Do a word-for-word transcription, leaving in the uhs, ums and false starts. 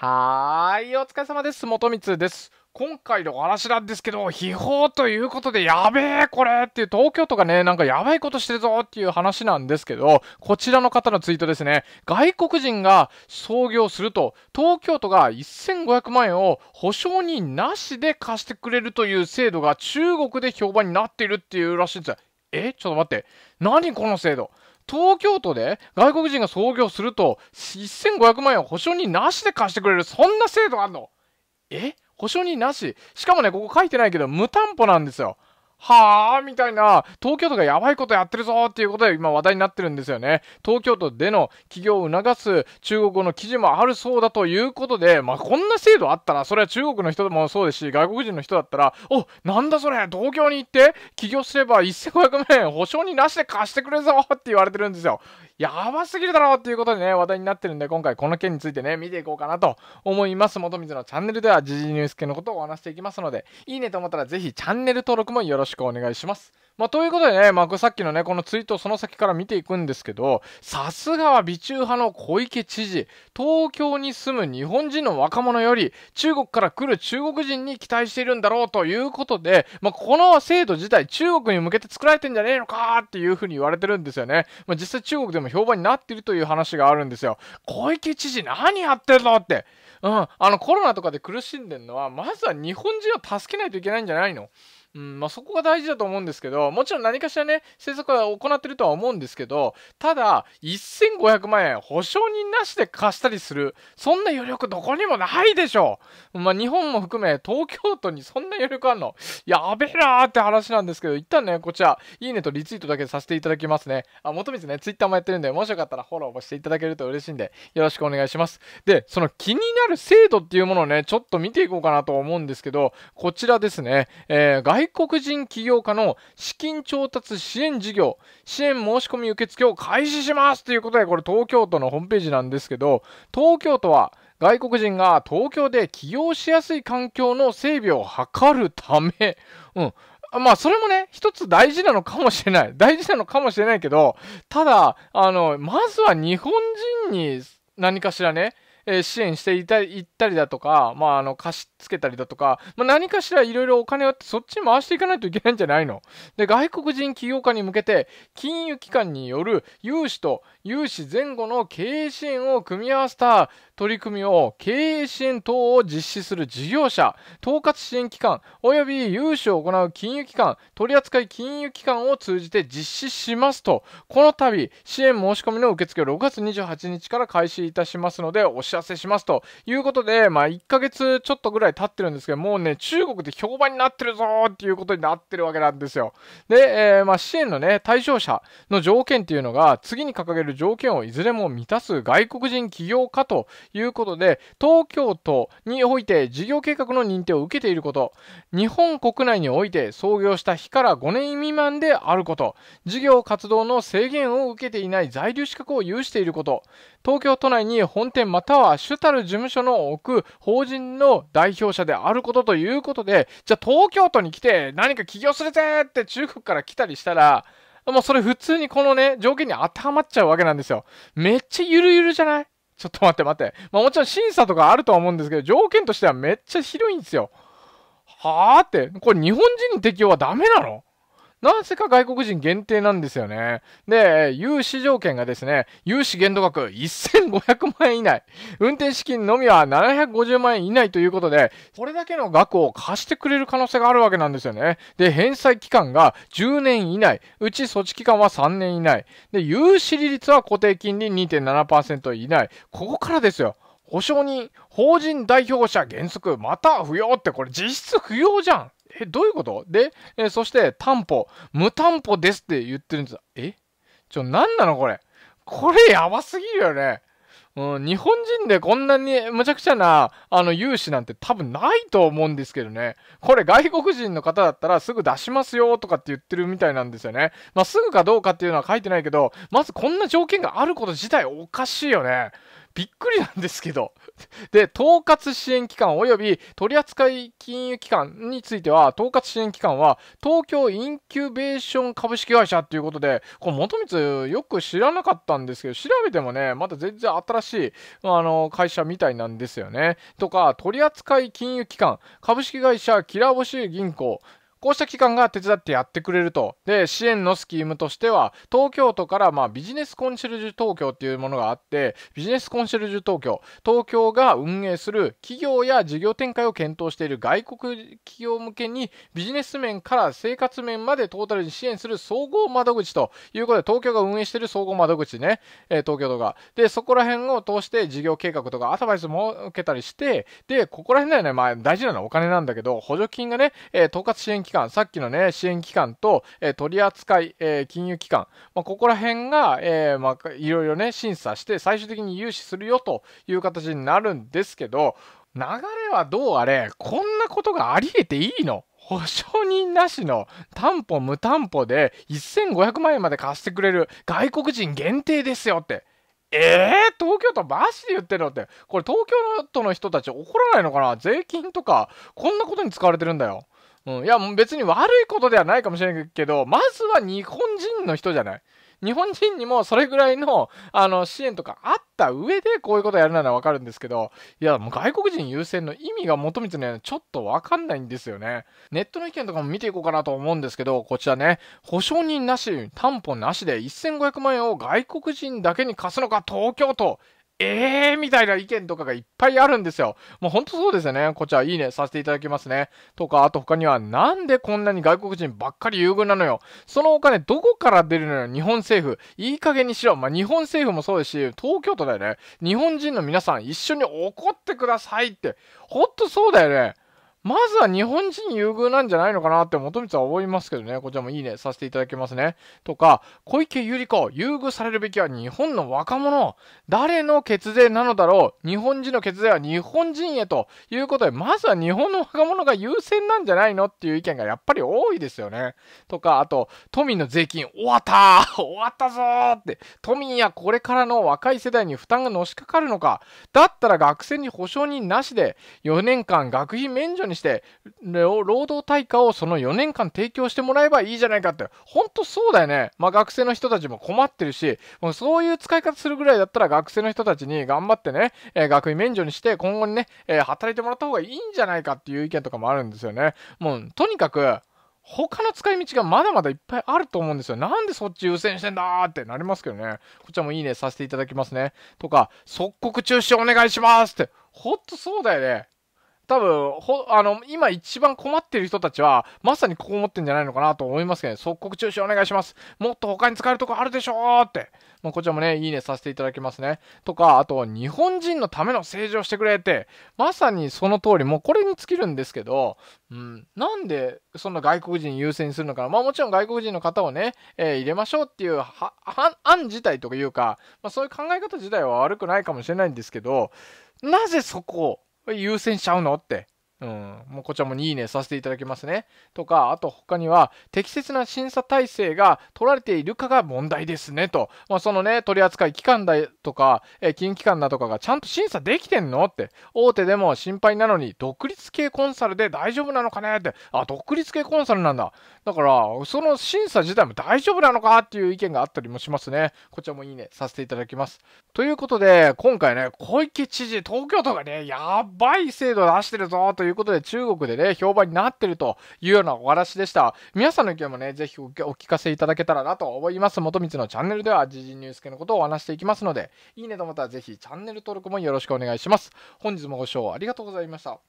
はーい、お疲れ様です。元光です。今回のお話なんですけど、秘宝ということで、やべえこれっていう、東京都がね、なんかやばいことしてるぞっていう話なんですけど、こちらの方のツイートですね。外国人が創業すると、東京都がせんごひゃくまんえんを保証人なしで貸してくれるという制度が中国で評判になっているっていうらしいんですよ。え、ちょっと待って。何この制度。東京都で外国人が創業するとせんごひゃくまんえんを保証人なしで貸してくれる、そんな制度あんの？え？保証人なし？しかもね、ここ書いてないけど無担保なんですよ。はぁーみたいな、東京都がやばいことやってるぞーっていうことで今話題になってるんですよね。東京都での起業を促す中国語の記事もあるそうだということで、まあこんな制度あったら、それは中国の人でもそうですし、外国人の人だったら、お、なんだそれ、東京に行って起業すればせんごひゃくまんえん保証になしで貸してくれるぞーって言われてるんですよ。やばすぎるだろうっていうことでね、話題になってるんで、今回この件についてね、見ていこうかなと思います。元光のチャンネルでは時事ニュース系のことをお話していきますので、いいねと思ったらぜひチャンネル登録もよろしくよろしくお願いします。まあ、ということでね、まあ、さっきのね、このツイートをその先から見ていくんですけど、さすがは美中派の小池知事、東京に住む日本人の若者より中国から来る中国人に期待しているんだろうということで、まあ、この制度自体中国に向けて作られてんじゃねえのかーっていうふうに言われてるんですよね。まあ、実際中国でも評判になっているという話があるんですよ。小池知事何やってんのって。うん、あのコロナとかで苦しんでるのは、まずは日本人を助けないといけないんじゃないの？うん、まあそこが大事だと思うんですけど、もちろん何かしらね、政策は行ってるとは思うんですけど、ただ、せんごひゃくまんえん保証人なしで貸したりする、そんな余力どこにもないでしょう。まあ日本も含め、東京都にそんな余力あんの？やべえなーって話なんですけど、一旦ね、こちら、いいねとリツイートだけさせていただきますね。あ、元光ね、ツイッターもやってるんで、もしよかったらフォローもしていただけると嬉しいんで、よろしくお願いします。で、その気になる制度っていうものをね、ちょっと見ていこうかなと思うんですけど、こちらですね、えー、外国人起業家の資金調達支援事業、支援申し込み受付を開始しますということで、これ東京都のホームページなんですけど、東京都は外国人が東京で起業しやすい環境の整備を図るため、うん。まあそれもね、一つ大事なのかもしれない。大事なのかもしれないけど、ただ、あの、まずは日本人に何かしらね、支援していたりだとか、まあ、あの貸し付けたりだとか、まあ、何かしらいろいろお金をそっちに回していかないといけないんじゃないので、外国人起業家に向けて金融機関による融資と融資前後の経営支援を組み合わせた取り組みを経営支援等を実施する事業者、統括支援機関および融資を行う金融機関、取扱金融機関を通じて実施しますと、この度支援申し込みの受付をろくがつにじゅうはちにちから開始いたしますのでお知らせしますということで、まあいっかげつちょっとぐらい経ってるんですけど、もうね、中国で評判になってるぞーっていうことになってるわけなんですよ。で、えー、まあ支援のね、対象者の条件っていうのが、次に掲げる条件をいずれも満たす外国人起業家ということで、東京都において事業計画の認定を受けていること、日本国内において創業した日からごねんみまんであること、事業活動の制限を受けていない在留資格を有していること、東京都内に本店または主たる事務所の置く法人の代表者であることということで、じゃあ東京都に来て何か起業するぜって中国から来たりしたら、もうそれ普通にこのね、条件に当てはまっちゃうわけなんですよ。めっちゃゆるゆるじゃない？ちょっと待って待って。まあもちろん審査とかあるとは思うんですけど、条件としてはめっちゃ広いんですよ。はあって、これ日本人に適用はダメなの？なぜか外国人限定なんですよね。で、融資条件がですね、融資限度額せんごひゃくまんえん以内、運転資金のみはななひゃくごじゅうまんえん以内ということで、これだけの額を貸してくれる可能性があるわけなんですよね。で、返済期間がじゅうねん以内、うち措置期間はさんねん以内。で、融資利率は固定金利 にてんななパーセント 以内。ここからですよ。保証人、法人代表者原則、また不要って、これ実質不要じゃん。え、どういうことで、え、そして担保、無担保ですって言ってるんです。え、ちょ、なんなのこれ。これやばすぎるよね。うん、日本人でこんなにむちゃくちゃな、あの、融資なんて多分ないと思うんですけどね。これ外国人の方だったらすぐ出しますよとかって言ってるみたいなんですよね。まあ、すぐかどうかっていうのは書いてないけど、まずこんな条件があること自体おかしいよね。びっくりなんですけど。で、統括支援機関及び取扱金融機関については、統括支援機関は東京インキュベーション株式会社ということで、これ元光よく知らなかったんですけど、調べてもね、まだ全然新しいあの会社みたいなんですよね。とか、取扱金融機関、株式会社きらぼし銀行、こうした機関が手伝ってやってくれると。で、支援のスキームとしては、東京都から、まあ、ビジネスコンシェルジュ東京っていうものがあって、ビジネスコンシェルジュ東京、東京が運営する企業や事業展開を検討している外国企業向けに、ビジネス面から生活面までトータルに支援する総合窓口ということで、東京が運営している総合窓口ね、えー、東京都が。で、そこら辺を通して事業計画とかアドバイスも受けたりして、で、ここら辺だよね、まあ、大事なのはお金なんだけど、補助金がね、えー、統括支援機関、さっきのね、支援機関と、えー、取扱い、えー、金融機関、まあ、ここら辺が、えー、まあ、いろいろね、審査して、最終的に融資するよという形になるんですけど、流れはどうあれ、こんなことがありえていいの？保証人なしの担保無担保でせんごひゃくまんえんまで貸してくれる外国人限定ですよって。えー、東京都マジで言ってるのって、これ東京都の人たち怒らないのかな？税金とか、こんなことに使われてるんだよ。うん、いや、別に悪いことではないかもしれないけど、まずは日本人の人じゃない。日本人にもそれぐらいの、あの支援とかあった上でこういうことやるならわかるんですけど、いや、もう外国人優先の意味が元々ね、ちょっとわかんないんですよね。ネットの意見とかも見ていこうかなと思うんですけど、こちらね、保証人なし、担保なしでせんごひゃくまんえんを外国人だけに貸すのか、東京都。えーみたいな意見とかがいっぱいあるんですよ。もうほんとそうですよね。こちらいいねさせていただきますね。とか、あと他には、なんでこんなに外国人ばっかり優遇なのよ。そのお金どこから出るのよ、日本政府。いい加減にしろ。まあ、日本政府もそうですし、東京都だよね。日本人の皆さん一緒に怒ってくださいって。ほんとそうだよね。まずは日本人優遇なんじゃないのかなって元光は思いますけどね。こちらもいいねさせていただきますね。とか、小池百合子、優遇されるべきは日本の若者。誰の血税なのだろう。日本人の血税は日本人へということで、まずは日本の若者が優先なんじゃないのっていう意見がやっぱり多いですよね。とか、あと、都民の税金、終わったー終わったぞーって。都民やこれからの若い世代に負担がのしかかるのか。だったら学生に保証人なしで、よねんかん学費免除にして労働対価をそのよねんかん提供してもらえばいいじゃないかって。ほんとそうだよね。まあ、学生の人たちも困ってるし、もうそういう使い方するぐらいだったら学生の人たちに頑張ってね、えー、学費免除にして今後にね、えー、働いてもらった方がいいんじゃないかっていう意見とかもあるんですよね。もうとにかく他の使い道がまだまだいっぱいあると思うんですよ。なんでそっち優先してんだーってなりますけどね。こちらもいいねさせていただきますね。とか、即刻中止お願いしますって。ほんとそうだよね。多分ほあの今一番困ってる人たちはまさにここ思ってんじゃないのかなと思いますけど、ね、即刻中止お願いします、もっと他に使えるとこあるでしょーって、まあ、こちらもねいいねさせていただきますね。とか、あと日本人のための政治をしてくれって、まさにその通り、もうこれに尽きるんですけど、うん、なんでそんな外国人優先するのかな。まあもちろん外国人の方をね、えー、入れましょうっていうはは案自体というか、まあ、そういう考え方自体は悪くないかもしれないんですけど、なぜそこを優先しちゃうのって。うん。もうこちらもいいねさせていただきますね。とか、あと他には、適切な審査体制が取られているかが問題ですねと。まあ、そのね、取扱い機関だとか、えー、金融機関だとかがちゃんと審査できてんのって。大手でも心配なのに、独立系コンサルで大丈夫なのかねって。あ、独立系コンサルなんだ。だから、その審査自体も大丈夫なのかっていう意見があったりもしますね。こちらもいいねさせていただきます。ということで、今回ね、小池知事、東京都がね、やばい制度出してるぞというということで、中国でね評判になってるというようなお話でした。皆さんの意見もねぜひお聞かせいただけたらなと思います。元光のチャンネルでは時事ニュース系のことをお話していきますので、いいねと思ったらぜひチャンネル登録もよろしくお願いします。本日もご視聴ありがとうございました。